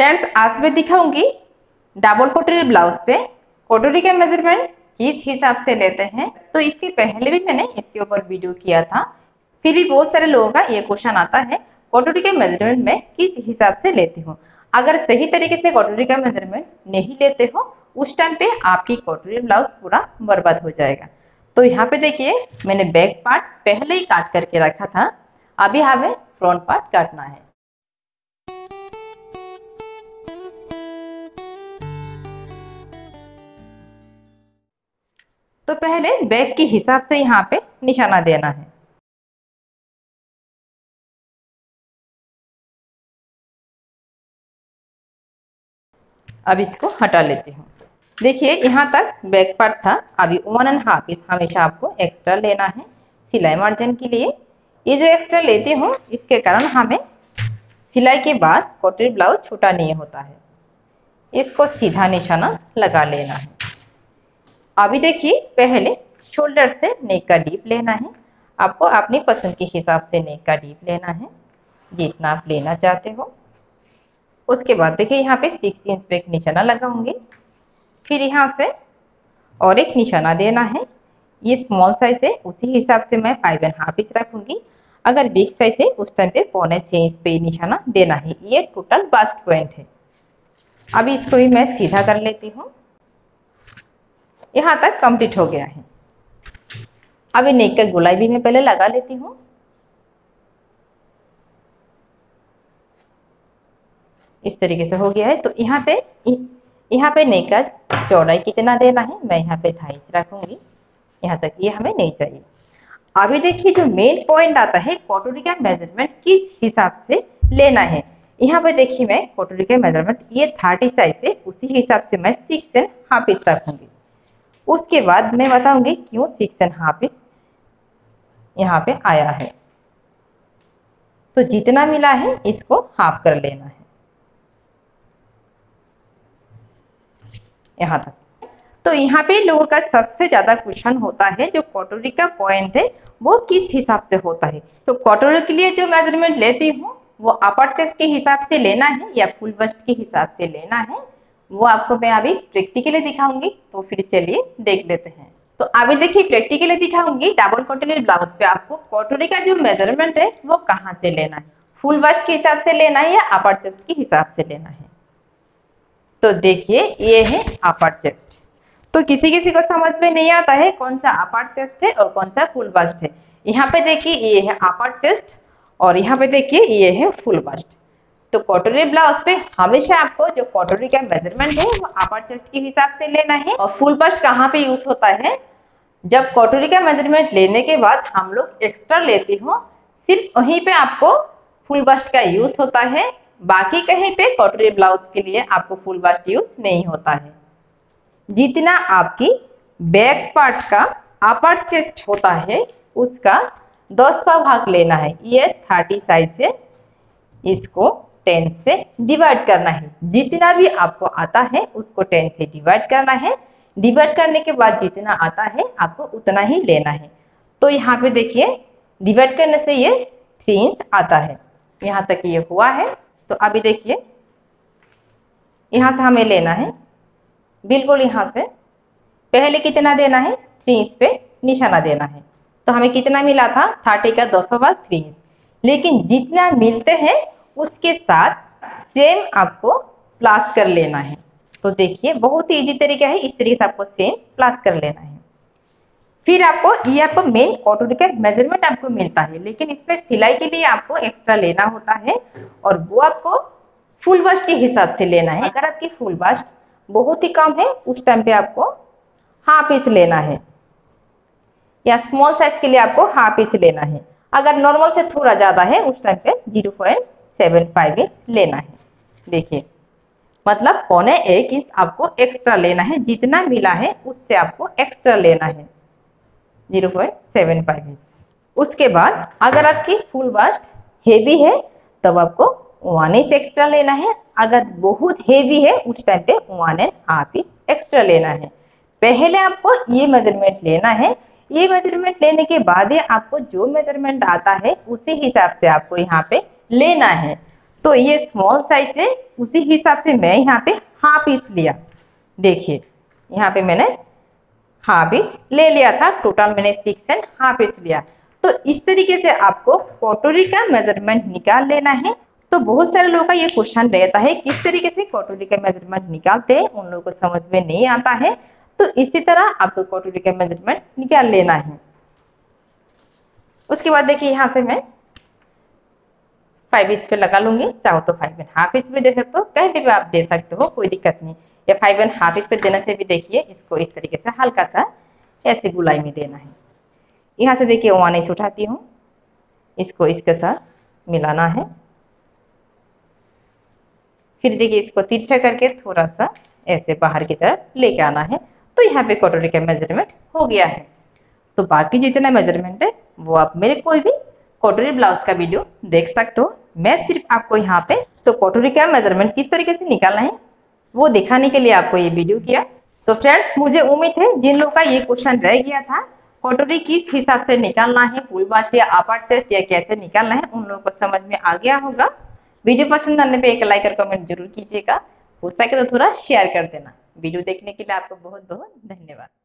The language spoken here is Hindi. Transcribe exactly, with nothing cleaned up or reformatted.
फ्रेंड्स आज मैं दिखाऊंगी डबल कटोरी ब्लाउज पे कटोरी का मेजरमेंट किस हिसाब से लेते हैं। तो इसके पहले भी मैंने इसके ऊपर वीडियो किया था, फिर भी बहुत सारे लोगों का ये क्वेश्चन आता है कटोरी के मेजरमेंट में किस हिसाब से लेती हूँ। अगर सही तरीके से कटोरी का मेजरमेंट नहीं लेते हो उस टाइम पे आपकी कटोरी ब्लाउज पूरा बर्बाद हो जाएगा। तो यहाँ पे देखिए मैंने बैक पार्ट पहले ही काट करके रखा था, अभी हमें फ्रंट पार्ट काटना है। तो पहले बैक के हिसाब से यहाँ पे निशाना देना है। अब इसको हटा लेती हूँ। देखिए यहाँ तक बैक पार्ट था, अभी वन एंड हाफ इंच हमेशा आपको एक्स्ट्रा लेना है सिलाई मार्जिन के लिए। ये जो एक्स्ट्रा लेती हूँ इसके कारण हमें सिलाई के बाद कटोरी ब्लाउज छोटा नहीं होता है। इसको सीधा निशाना लगा लेना है। अभी देखिए पहले शोल्डर से नेक का डीप लेना है, आपको अपनी पसंद के हिसाब से नेक का डीप लेना है जितना आप लेना चाहते हो। उसके बाद देखिए यहाँ पे सिक्स इंच पे एक निशाना लगाऊंगी, फिर यहाँ से और एक निशाना देना है। ये स्मॉल साइज है उसी हिसाब से मैं फाइव एंड हाफ इंच रखूंगी, अगर बिग साइज है उस टाइम पे पौने छः इंच पे निशाना देना है। ये टोटल बास्ट पॉइंट है। अभी इसको भी मैं सीधा कर लेती हूँ। यहाँ तक कंप्लीट हो गया है। अभी नेक का गोलाई भी मैं पहले लगा लेती हूँ। इस तरीके से हो गया है। तो यहाँ पे यहाँ पे नेक का चौड़ाई कितना देना है मैं यहाँ पे ढाई इंच रखूंगी, यहाँ तक ये हमें नहीं चाहिए। अभी देखिए जो मेन पॉइंट आता है कटोरी का मेजरमेंट किस हिसाब से लेना है। यहाँ पे देखिए मैं कटोरी का मेजरमेंट ये थर्टी साइज है उसी हिसाब से मैं सिक्स एंड हाफ इंच रखूंगी। उसके बाद मैं बताऊंगी क्यों सिक्स एंड हाफ इंच यहाँ पे आया है। तो जितना मिला है इसको हाफ कर लेना है यहाँ तक। तो यहाँ पे लोगों का सबसे ज्यादा क्वेश्चन होता है जो कटोरी का पॉइंट है वो किस हिसाब से होता है। तो कटोरी के लिए जो मेजरमेंट लेती हूँ वो अपर चेस्ट के हिसाब से लेना है या फुल बस्ट के हिसाब से लेना है, वो आपको मैं अभी प्रैक्टिकली दिखाऊंगी। तो फिर चलिए देख लेते हैं। तो अभी देखिए प्रैक्टिकली दिखाऊंगी डबल कटोरी ब्लाउज पे आपको कटोरी का जो मेजरमेंट है वो कहाँ से लेना है, फुल बस्ट के हिसाब से लेना है या अपर चेस्ट के हिसाब से लेना है। तो देखिए ये है अपर चेस्ट। तो किसी किसी को समझ में नहीं आता है कौन सा अपर चेस्ट है और कौन सा फुल बस्ट है। यहाँ पे देखिए ये है अपर चेस्ट और यहाँ पे देखिए ये है फुल बस्ट। तो कटोरी ब्लाउज पे हमेशा आपको जो कटोरी का मेजरमेंट है वो अपर चेस्ट के हिसाब से लेना है। और फुल बस्ट कहाँ पे यूज होता है, जब कटोरी का मेजरमेंट लेने के बाद हम लोग एक्स्ट्रा लेते हो सिर्फ वहीं पे आपको फुल बस्ट का यूज होता है, बाकी कहीं पे कटोरी ब्लाउज के लिए आपको फुल बस्ट यूज नहीं होता है। जितना आपकी बैक पार्ट का अपर चेस्ट होता है उसका दसवां भाग लेना है। ये थर्टी साइज है, इसको टेन से डिवाइड करना है। जितना भी आपको आता है उसको टेन से डिवाइड करना है। डिवाइड करने के बाद जितना आता है आपको उतना ही लेना है। तो यहाँ पे देखिए डिवाइड करने से ये थ्री इंच आता है, यहाँ तक ये हुआ है। तो अभी देखिए यहाँ से हमें लेना है बिल्कुल यहाँ से पहले कितना देना है थ्री इंच पे निशाना देना है। तो हमें कितना मिला था थर्टी का दो सौ भाग थ्री इंच, लेकिन जितना मिलते हैं उसके साथ सेम आपको प्लस कर लेना है। तो देखिए बहुत ही इजी तरीका है, इस तरीके से आपको सेम प्लस कर लेना है। फिर आपको ये आपको मेन कटोरी का मेजरमेंट आपको मिलता है, लेकिन इसमें सिलाई के लिए आपको एक्स्ट्रा लेना होता है और वो आपको फुल बस्ट के हिसाब से लेना है। अगर आपकी फुल बस्ट बहुत ही कम है उस टाइम पे आपको हाफ इंच लेना है, या स्मॉल साइज के लिए आपको हाफ इंच लेना है। अगर नॉर्मल से थोड़ा ज्यादा है उस टाइम पे zero point seven five inch लेना है। देखिए मतलब पौने एक इंच आपको एक्स्ट्रा लेना है, जितना मिला है उससे आपको एक्स्ट्रा लेना है zero point seven five inch. उसके बाद अगर आपकी फुल बस्ट हेवी है तब आपको वन इंच एक्स्ट्रा लेना है, अगर बहुत हेवी है उस टाइम पे one and half inch extra लेना है। पहले आपको ये मेजरमेंट लेना है, ये मेजरमेंट लेने के बाद ही आपको जो मेजरमेंट आता है उसी हिसाब से आपको यहाँ पे लेना है। तो ये स्मॉल साइज है, उसी हिसाब से मैं यहाँ पे हाफ इंच लिया। देखिए यहाँ पे मैंने हाफ इंच ले लिया था, टोटल मैंने सिक्स एंड हाफ इंच लिया। तो इस तरीके से आपको कटोरी का मेजरमेंट निकाल लेना है। तो बहुत सारे लोगों का ये क्वेश्चन रहता है किस तरीके से कटोरी का मेजरमेंट निकालते हैं, उन लोगों को समझ में नहीं आता है। तो इसी तरह आपको कटोरी का मेजरमेंट निकाल लेना है। उसके बाद देखिए यहाँ से मैं फाइव इंच पे लगा लूंगी, चाहो तो फाइव एंड हाफ इंच भी दे सकते हो, कहीं पे भी आप दे सकते हो, कोई दिक्कत नहीं। या फाइव एंड हाफ इंच पे देने से भी देखिए इसको इस तरीके से हल्का सा ऐसे गुलाई में देना है। यहाँ से देखिए वन इंच उठाती हूँ, इसको इसके साथ मिलाना है। फिर देखिए इसको तिरछा करके थोड़ा सा ऐसे बाहर की तरफ लेके आना है। तो यहाँ पे कटोरी का मेजरमेंट हो गया है। तो बाकी जितना मेजरमेंट है वो आप मेरे कोई भी कटोरी ब्लाउज का वीडियो देख सकते हो। मैं सिर्फ आपको यहाँ पे तो कटोरी का मेजरमेंट किस तरीके से निकालना है वो दिखाने के लिए आपको ये वीडियो किया। तो फ्रेंड्स मुझे उम्मीद है जिन लोगों का ये क्वेश्चन रह गया था कटोरी किस हिसाब से निकालना है, फुल बस्ट या अपर चेस्ट या कैसे निकालना है, उन लोगों को समझ में आ गया होगा। वीडियो पसंद आने पे एक लाइक और कमेंट जरूर कीजिएगा, हो सके तो थोड़ा शेयर कर देना। वीडियो देखने के लिए आपको बहुत बहुत धन्यवाद।